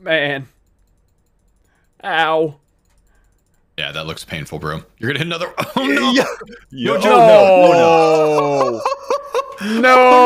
Man. Ow. Yeah, that looks painful, bro. You're gonna hit another. Oh no! Yeah. Yo, no! No! No!